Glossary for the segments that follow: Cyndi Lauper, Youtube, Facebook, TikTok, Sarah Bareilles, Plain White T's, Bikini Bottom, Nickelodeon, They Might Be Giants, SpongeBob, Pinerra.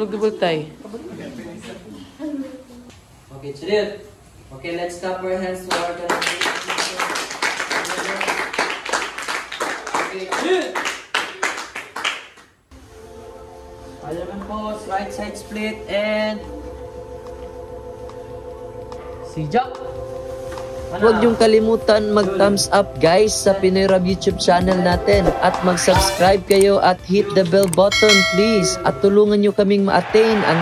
Vlog double tie. Okay, Chiril. Okay, let's clap our hands to our okay, Chiril. Alignment pose, right side split, and sijak. Huwag niyong kalimutan mag-thumbs up guys sa Pinerra YouTube channel natin at mag-subscribe kayo at hit the bell button please at tulungan niyo kaming ma-attain ang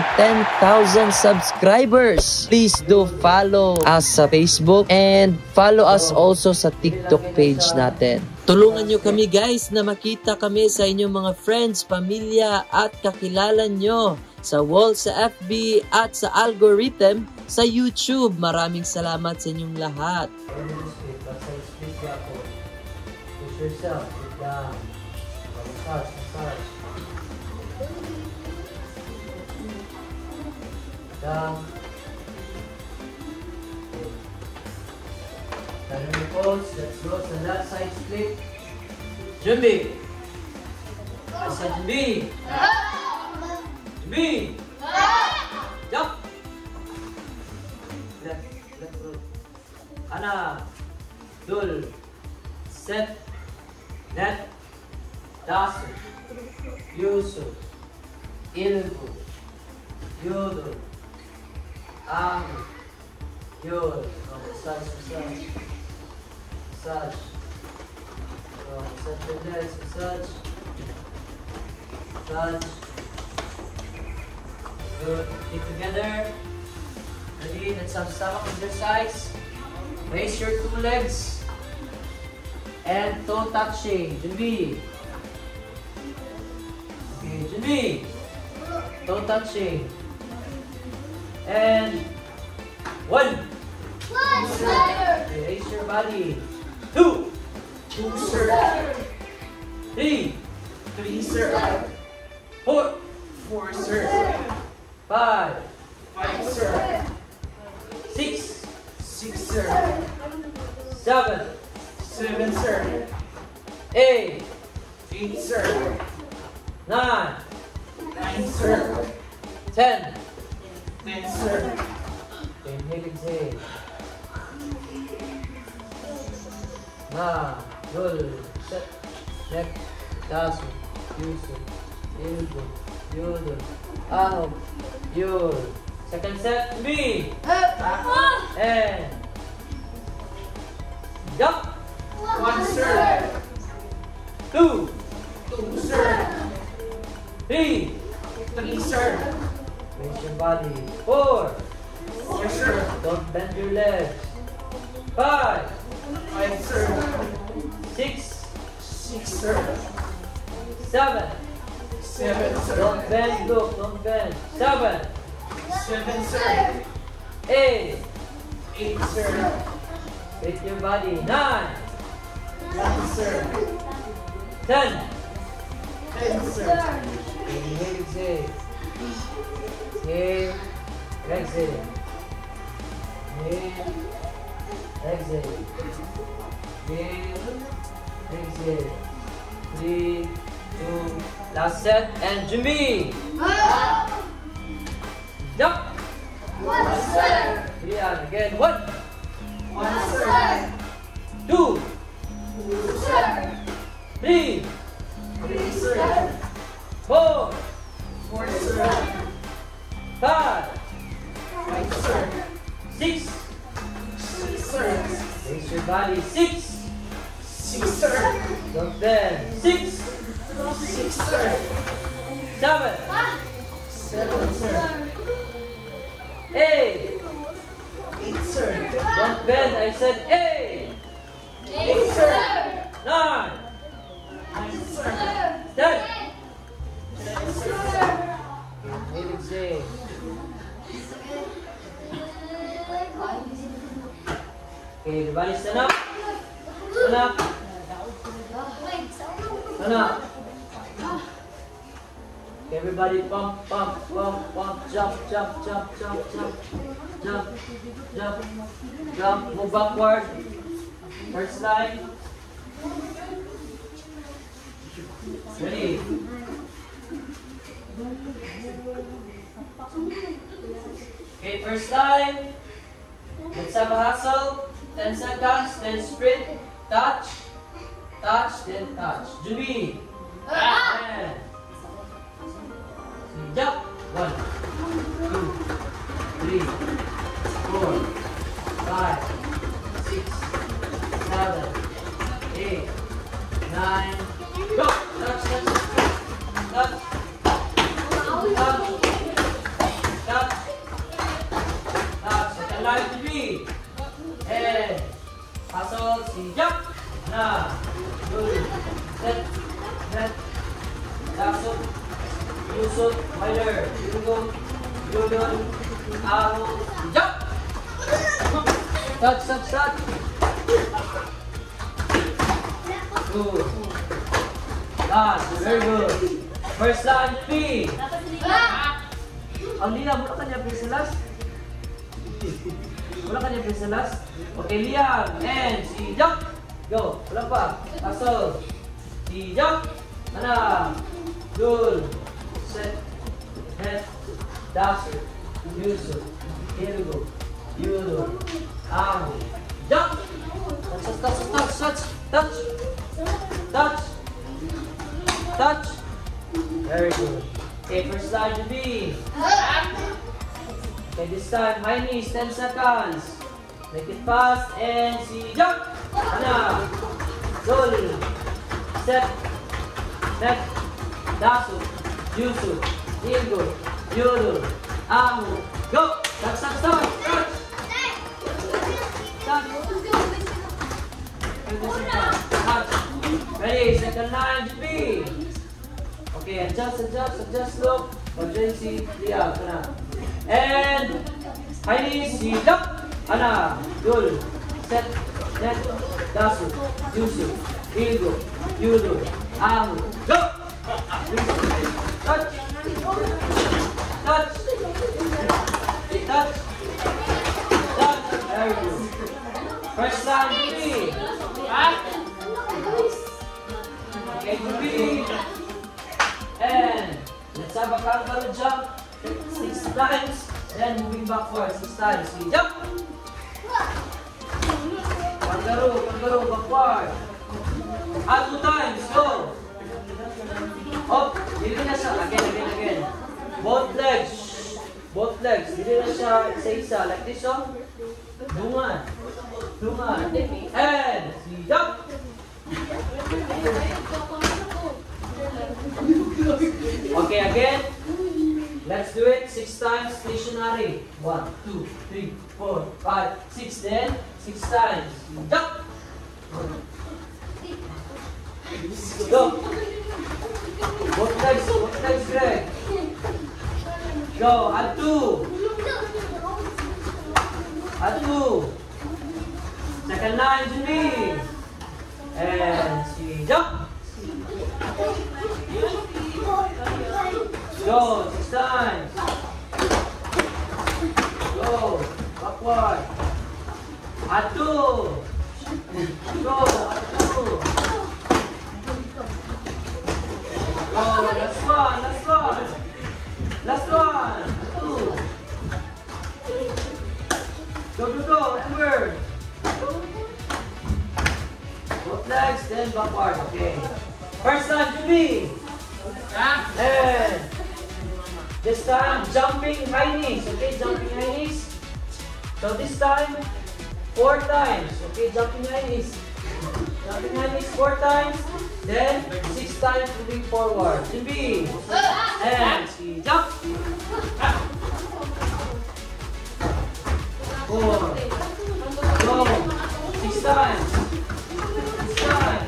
10,000 subscribers. Please do follow us sa Facebook and follow us also sa TikTok page natin. Tulungan niyo kami guys na makita kami sa inyong mga friends, pamilya at kakilala niyo sa wall sa FB at sa algorithm sa YouTube. Maraming salamat sa inyong lahat. Let's go sa that side split. Jumbi. Asa Jumbi. Jumbi. Jump. Left roll. Ana. Dul. Set. Net. Dasu. Yusu. Ilbu. Yudu. Amu. Yul. Such. Such a nice, such. Such. Good. Keep together. Ready? Let's have stomach exercise. Raise your two legs. And toe touching. Junbi. Okay, Junbi. Toe touching. And one. One slider. Okay, raise your body. Two. Two, sir. Three. Three, sir. Four. Four, sir. Five. Five, sir. Six. Six, sir. Seven. Seven, sir. Eight. Eight, sir. Nine. Nine, sir. Ten. Ten, sir. Inhale, exhale. Na, dul, set, neck, dasu, yusu, ilbu, yudul, ahub, yul. Second set, B. Up. And jump. One, sir. Two. Two, sir. Three. Three, sir. Raise your body. Four. Four, sir. Don't bend your legs. Five. Five, sir. Six. Six, sir. Seven. Seven, sir. Don't bend, look, don't bend. Seven. Seven, sir. Eight. Eight, sir. Take your body. Nine. Nine, sir. Ten. Ten, sir. Inhale, exhale. Inhale, exhale. Inhale. Exhale. Inhale. Exhale. 3, 2, last set. And Jimmy. Jump. One set. We are again. One. One set. Two. Two set. Three. Three set. Four. Four set. Five. Five set. Six. Raise your body. Six. Six, sir. Don't bend. Six. Six, sir. Seven. Seven, sir. Eight. Eight, sir. Don't bend. I said eight. Eight, sir. Nine. Nine, sir. Ten. Ten, sir. Eight, sir. Okay, everybody stand up. Stand up. Stand up. Okay, everybody pump, pump, pump, pump, jump, jump, jump, jump, jump, jump, jump, jump, move backward. First slide. Ready. Okay, first time. Let's have a hustle. 10 seconds, then sprint. Touch. Touch, then touch. Jubi. And jump. 1, 2, 3, 4, 5, 6, 7, 8, 9. Go! Touch, touch, touch. Touch. Touch. Pasok siap, nah, dulu, set, set, langsung, yusut, wider, duduk, duduk, arung, siap, touch, touch, touch, good, last, very good, first time, three, Aldina, mula ka niya preselas? Wala ka niya preselas? Okay, Liam, and sijak. Go, wala pa. Pasok. Sijak. Mana. Dul. Set. Head. Dash. Yusuf. Here we go. Yudul. Amu. Sijak. Touch, touch, touch, touch, touch. Touch. Touch. Very good. Okay, first time to be. Okay, this time, high knees, 10 seconds. Make it fast and see jump. Ana, dul, step, net, dasu, yusu, ilgo, yudul, amu, go. Stop, stop, stop, stop. Stop. Stop. Ready, second line, Jubi. Okay, adjust, adjust, adjust, look. Urgency, liya, kana. And high knees, jump. Ana, dul, set, net, dasu, yusu, ilgo, yudu, amu, go! Touch, touch, touch, touch, very good. First time, three. Okay, three. And let's have a kangaroo jump 6 times. Then moving backward 6 times. We jump. Kangaroo, backward. At 2 times, go. Up, dili na siya. Again. Both legs. Dili na siya isa-isa. Like this, oh. Dungan. And we jump. Okay, again. Let's do it 6 times stationary. 1, 2, 3, 4, 5, 6. Then 6 times. Jump. Go. Both legs, Greg. Go. At two. Second line to me. And she jump. Go, 6 times. Go, backward. Atu. Go, atu. Go, last one. Atu. Go, Edward. Both legs, then backward, okay. First time to be. And this time, jumping high knees. Okay, jumping high knees. So this time, 4 times. Okay, jumping high knees 4 times. Then 6 times moving forward. Jubi. And she jump. 4. Go. 6 times. 6 times.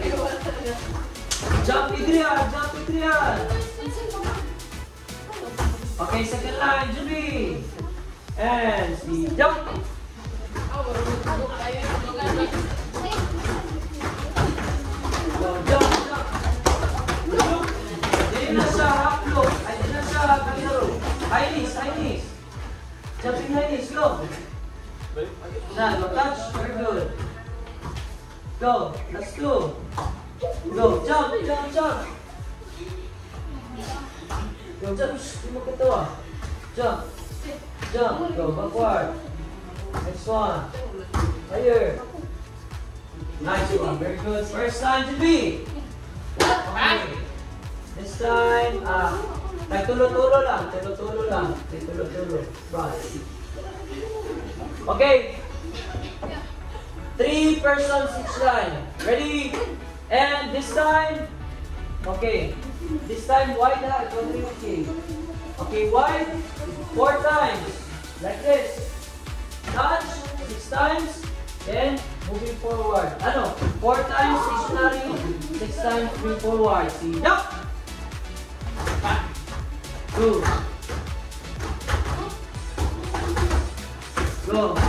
Jump Idrian. Okay, second line, Jubi. And see, jump. Jump. Look. I didn't show up. High knees. Jumping high knees, go. Now, touch, very good. Go, let's go. Go, jump. Jump, jump. Jump, jump, jump. Jump. Jump. Go backward. Next one. Higher. Nice one. Very good. First time to be. This time, nagtulo-tulo lang. Tulo-tulo lang. Tulo-tulo. Right. Okay. 3 persons each line. Ready? And this time, okay. This time, wide out. Okay, wide. 4 times. Like this. Touch. 6 times. Then, moving forward. Ano? 4 times stationary. 6 times moving forward. See? Yup! 1, 2. Go. Jump,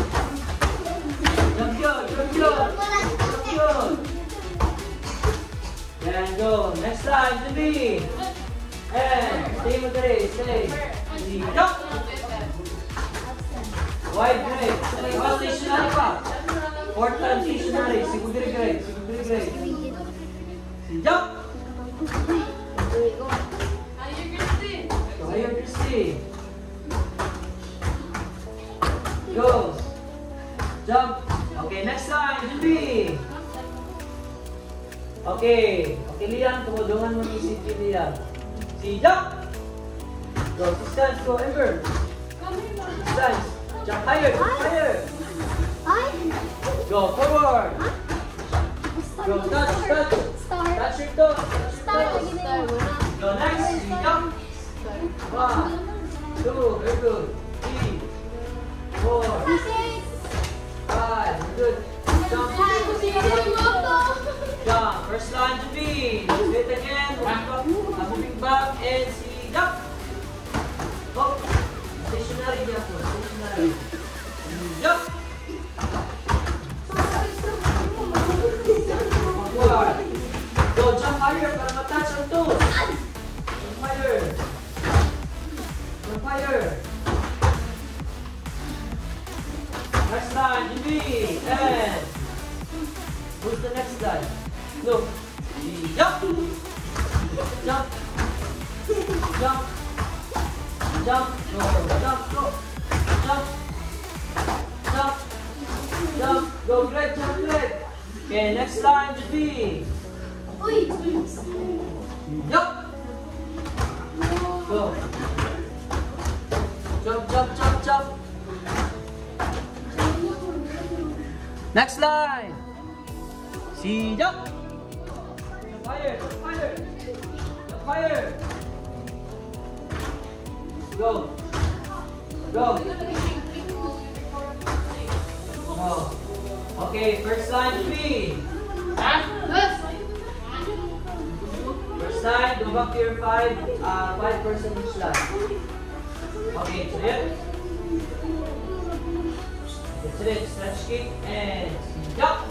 jump, jump, jump, jump. Then go. Next time, to be. And stay with three. Stay. Yup! Wide break. Wide stationary pa. 4 times stationary. Secondary grade. Secondary grade. Jump! Higher Christy. Go. Jump. Okay, next time. Juby. Okay. Okay, Lian. Tumudungan mo ni si Lian. Si jump. Go. 6 times. Go, Amber. 6 times. Jump higher. Higher. Go forward. Go touch, touch. Touch your toe. Go next. Jump. 1, 2. Very good. 3, 4, 5. Good. Jump. Jump. First line to be. Do it again. Moving back and see. Jump. Go. Stationary. Stationary. Jump. Go jump higher para matouch ang toes. Jump higher. Jump higher. Next line, Jimmy. And who's the next line? Look. Jump. Jump. Jump. Jump. Go. Jump. Go. Jump. Jump. Jump. Go. Great. Jump. Great. Okay, next line, Jimmy. Uy! Yup! Go! Jump, jump, jump, jump! Next line! See, yup! Fire, fire! Fire! Go! Go! Go! Okay, first line, three! Side, go back to your 5 person each line. Okay, trip. Trip, stretch kick, and jump.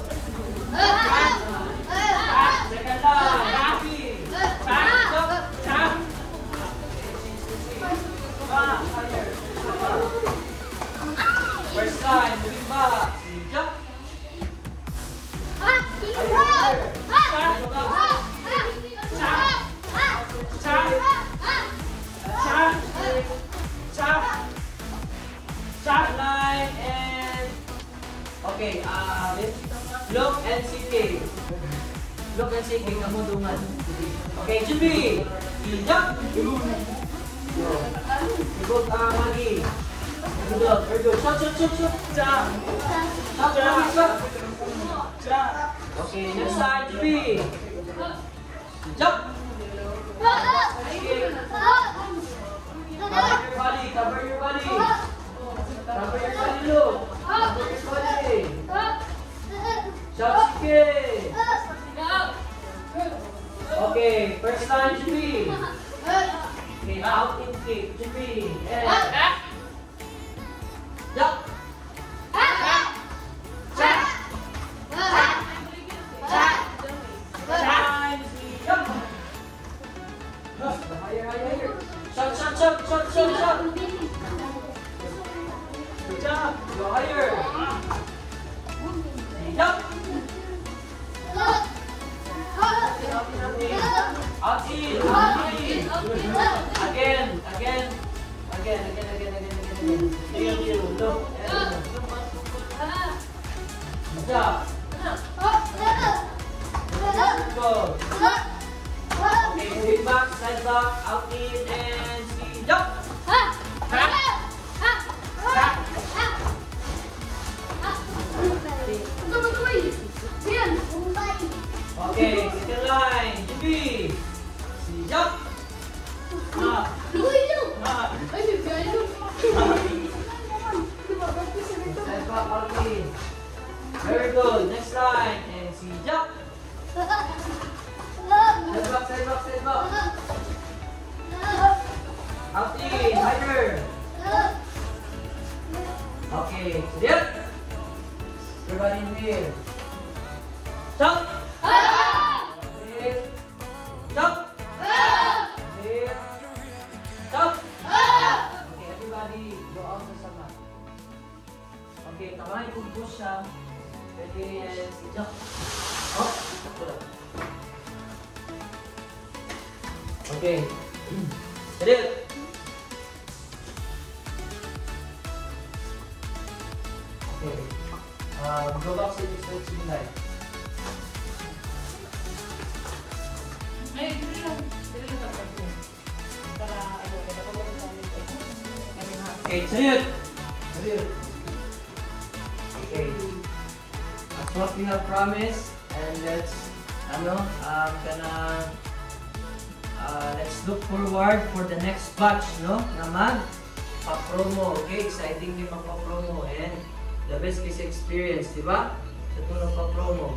Back, second line, happy. Back, jump, jump. Back, higher. First line, moving back, jump. Okay, look and see K. Look and see K. Kamudungan. Okay, Jimmy. Jump. Ikot ang magi. Ikot. Ikot. Shot, shot, shot, shot. Jump. Shot, shot, shot. Jump. Okay, next side, Jimmy. Jump. Cover your body. Cover your body. Cover your body, look. Cover your body. Jump, kick. Okay, first line, Jimmy. Okay, out in kick, Jimmy. And jump. Again, again, again, again, again. Very good. Next line. And si Jack. Side back. Out in. Higher. Okay. Clear. Everybody in here. Jump. Jump. Okay. Everybody go out to sama. Okay. Tamahin kung push siya. Ready and si Jack. Up. Okay. Ready. Okay. Go back to this next slide. Ay, dito lang para ano, tapos na natin. Okay, sige. Sige. Okay. As what we have promised, and let's let's look forward for the next batch, no? Naman pa-promo, okay? Exciting din magpa-promo and the best case experience, diba? Sa tulong pa-promo.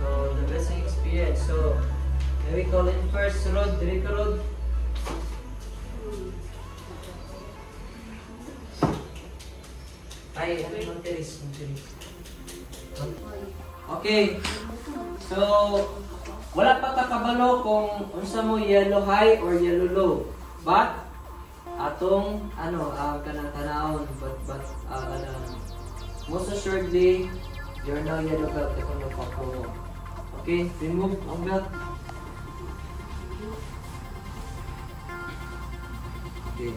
So, the best experience. So, can we call it first, Rod? Direct Rod? Ay, Monteris. Okay. So, wala pa kakabalo kung unsa mo yellow high or yellow low. But, atong, kanang tanahon, most assuredly, you're now yellow belt kung nagpapromo. Okay, remove ang belt. Okay.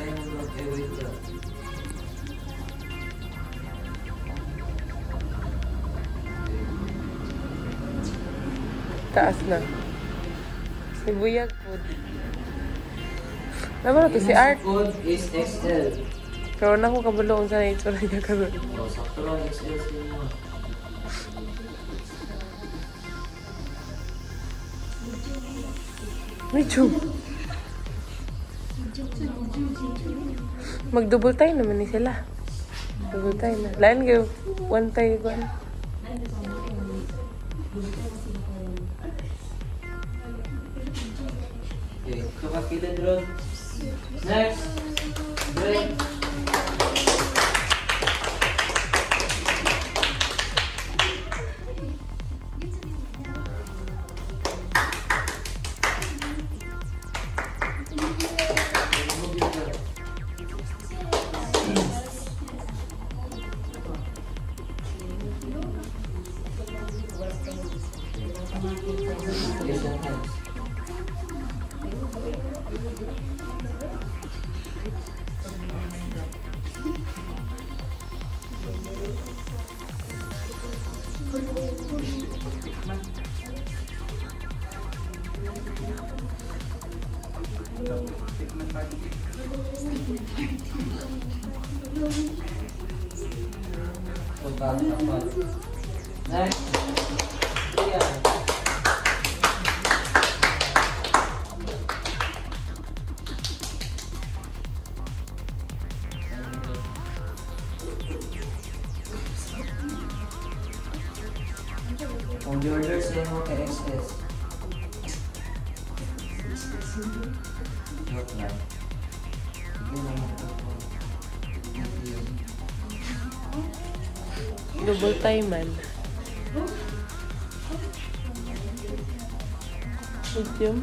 Kaya mo mag-awit belt. Taas na. Sibuyag food. Naman na ito si Art. Food is XL. Pero na akong kabulong sa nature ay gagawin. O, sakto lang. Excuse me mo. May tube. Mag-double tie naman ni sila. Double tie na. Lain kayo. One tie. Okay. Kapakilid ron. Next. Break. Double time man. Medium.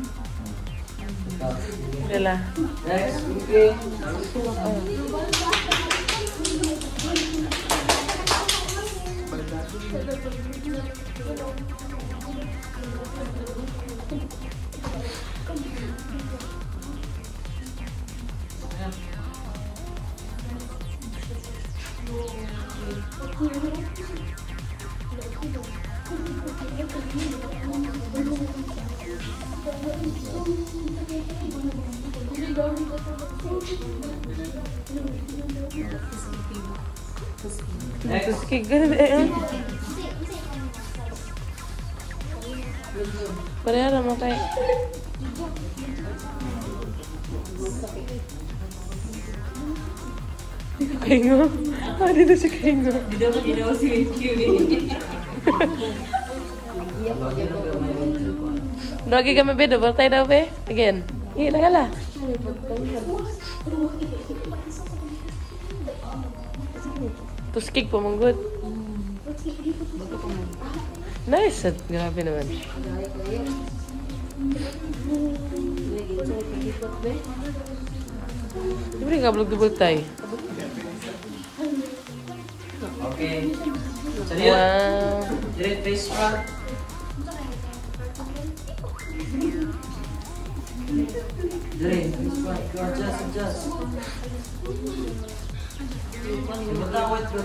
Dela. Next, okay. Next. Okay, ganun. Pinerra mo tayo. Kaingo? Ah, dito si Kaingo. Dito mo ginawa si Kaingo. Dogi kami be, double tie daw be. Again. Iya, nakala. Tuskig po, manggod. Nice at grabe naman. Siyempre yung kablog-dubog tayo. Okay. Wow. Direct face front. Direct face front. Adjust. Magawit ka.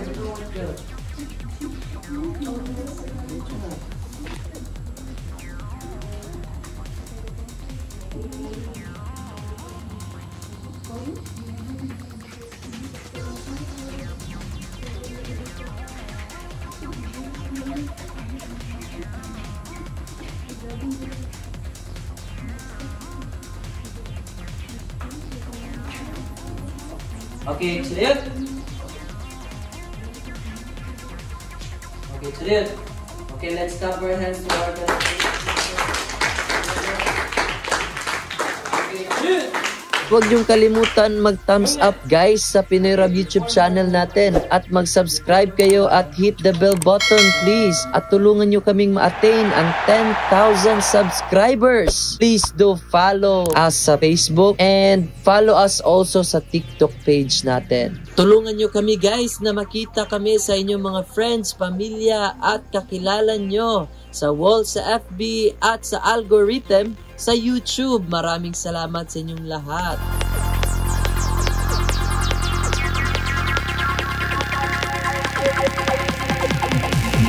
Okay, clear. Okay, let's clap our hands to our best. Huwag niyong kalimutan mag-thumbs up guys sa Pinerra YouTube channel natin at mag-subscribe kayo at hit the bell button please at tulungan niyo kaming ma-attain ang 10,000 subscribers. Please do follow us sa Facebook and follow us also sa TikTok page natin. Tulungan nyo kami guys na makita kami sa inyong mga friends, pamilya at kakilala nyo sa wall, sa FB at sa algorithm, sa YouTube. Maraming salamat sa inyong lahat.